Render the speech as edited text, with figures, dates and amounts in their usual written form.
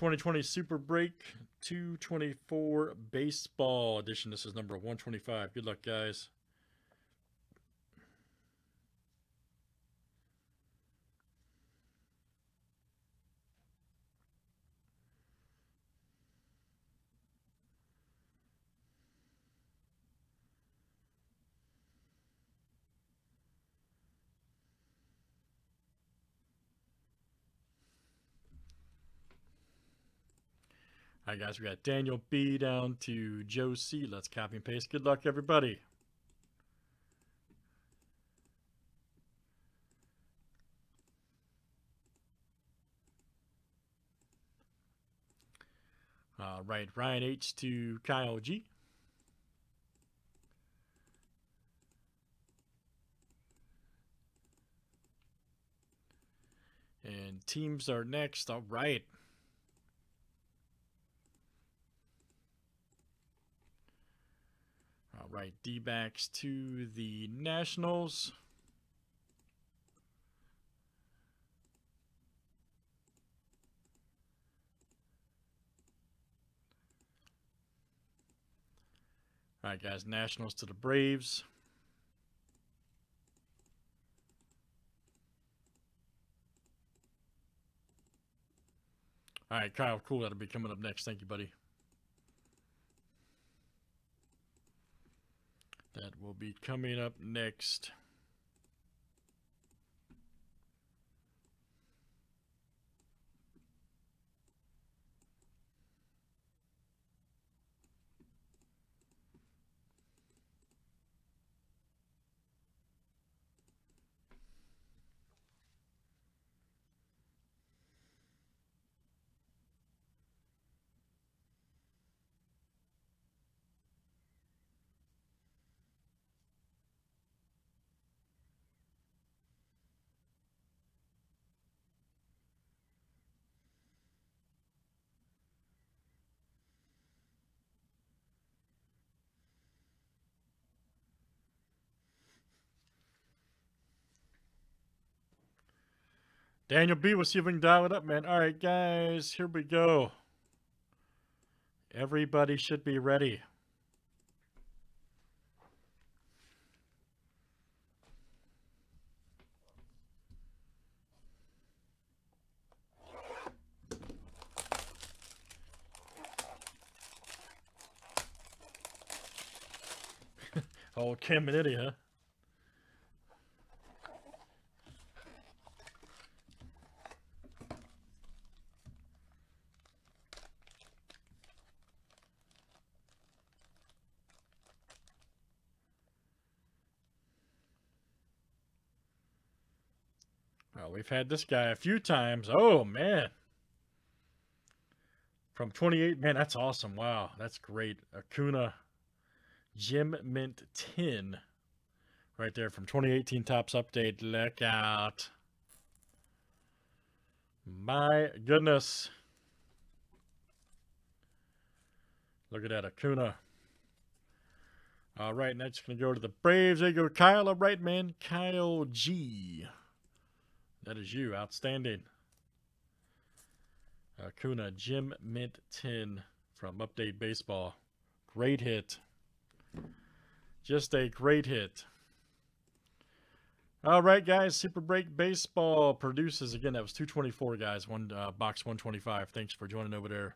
2020 Super Break 224 Baseball Edition. This is number 125. Good luck, guys. All right, guys, we got Daniel B down to Joe C. Let's copy and paste. Good luck, everybody. All right, Ryan H to Kyle G. And teams are next. All right. Right, D-backs to the Nationals. All right, guys, Nationals to the Braves. All right, Kyle, cool. That'll be coming up next. Thank you, buddy. That will be coming up next. Daniel B, we'll see if we can dial it up, man. All right, guys, here we go. Everybody should be ready. Oh, Gem Mint, huh? We've had this guy a few times. Oh, man. From 28. Man, that's awesome. Wow, that's great. Acuna Gem Mint 10 right there from 2018 Topps Update. Look out. My goodness. Look at that, Acuna. All right, now just going to go to the Braves. There you go, Kyle. All right, man. Kyle G. That is you. Outstanding. Acuna Gem Mint 10 from Update Baseball. Great hit. Just a great hit. All right, guys. Super Break Baseball produces. Again, that was 224, guys. Box 125. Thanks for joining over there.